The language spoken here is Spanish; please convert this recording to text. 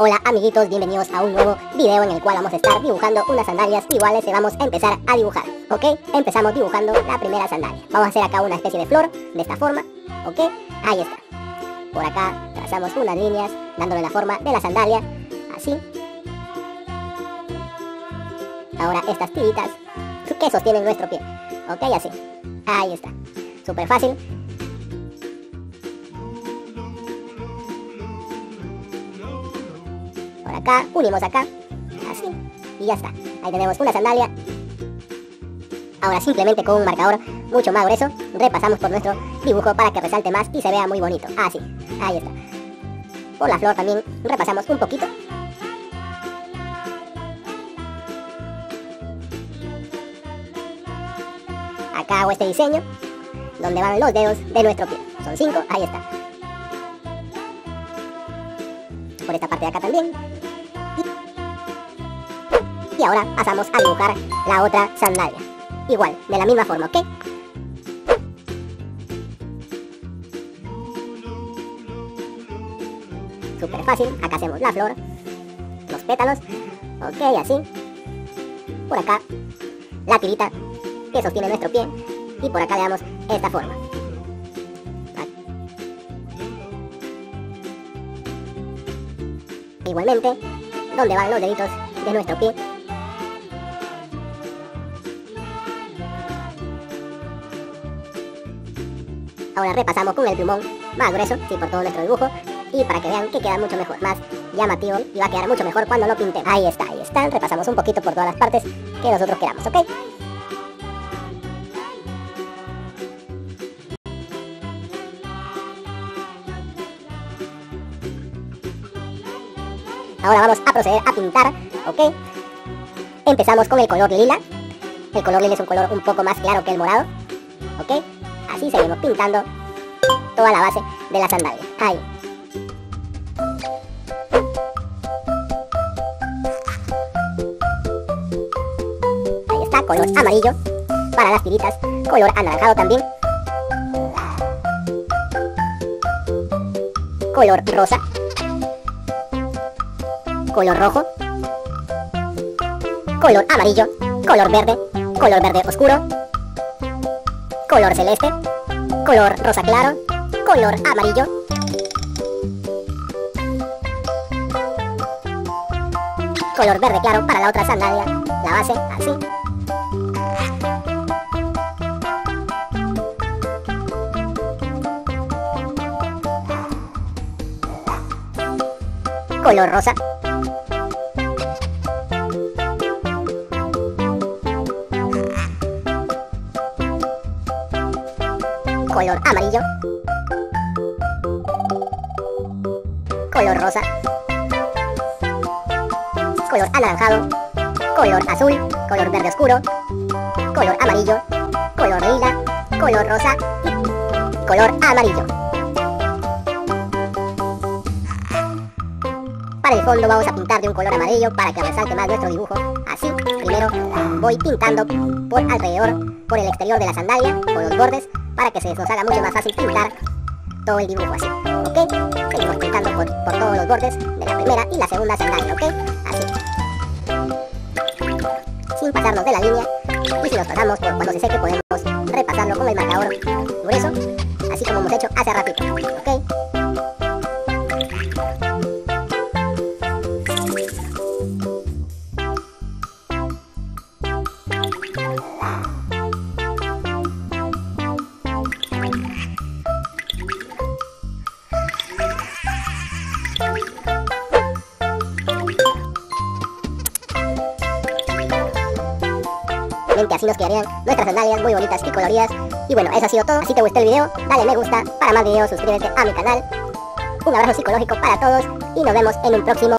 Hola amiguitos, bienvenidos a un nuevo video en el cual vamos a estar dibujando unas sandalias iguales y vamos a empezar a dibujar, ¿ok? Empezamos dibujando la primera sandalia. Vamos a hacer acá una especie de flor, de esta forma, ¿ok? Ahí está. Por acá trazamos unas líneas, dándole la forma de la sandalia, así. Ahora estas tiritas que sostienen nuestro pie, ¿ok? Así. Ahí está. Súper fácil. Por acá, unimos acá, así, y ya está. Ahí tenemos una sandalia. Ahora simplemente con un marcador mucho más grueso, repasamos por nuestro dibujo para que resalte más y se vea muy bonito. Así, ahí está. Por la flor también repasamos un poquito. Acá hago este diseño, donde van los dedos de nuestro pie. Son 5, ahí está. Por esta parte de acá también. Y ahora pasamos a dibujar la otra sandalia. Igual, de la misma forma, ¿ok? Súper fácil, acá hacemos la flor, los pétalos, ok, así. Por acá, la tirita que sostiene nuestro pie. Y por acá le damos esta forma. Igualmente, donde van los deditos de nuestro pie. Ahora repasamos con el plumón más grueso, sí, por todo nuestro dibujo, y para que vean que queda mucho mejor, más llamativo, y va a quedar mucho mejor cuando lo pintemos. Ahí está, repasamos un poquito por todas las partes que nosotros queramos, ¿ok? Ahora vamos a proceder a pintar, ¿ok? Empezamos con el color lila. El color lila es un color un poco más claro que el morado, ¿ok? Así seguimos pintando toda la base de la sandalia. Ahí. Ahí está, color amarillo para las tiritas, color anaranjado también. Color rosa. Color rojo, color amarillo, color verde oscuro, color celeste, color rosa claro, color amarillo. Color verde claro para la otra sandalia, la base así. Color rosa. Color amarillo, color rosa, color anaranjado, color azul, color verde oscuro, color amarillo, color lila, color rosa y color amarillo. Para el fondo vamos a pintar de un color amarillo para que resalte más nuestro dibujo. Así, primero voy pintando por alrededor, por el exterior de la sandalia, por los bordes, para que se nos haga mucho más fácil pintar todo el dibujo así, ¿ok? Seguimos pintando por todos los bordes de la primera y la segunda sandalia, ¿ok? Así. Sin pasarnos de la línea, y si nos pasamos, por cuando se seque podemos repasarlo con el marcador grueso, así como hemos hecho hace ratito, ¿ok? Así nos quedarían nuestras sandalias muy bonitas y coloridas. Y bueno, eso ha sido todo. Si te gustó el video, dale me gusta. Para más videos, suscríbete a mi canal. Un abrazo psicológico para todos y nos vemos en un próximo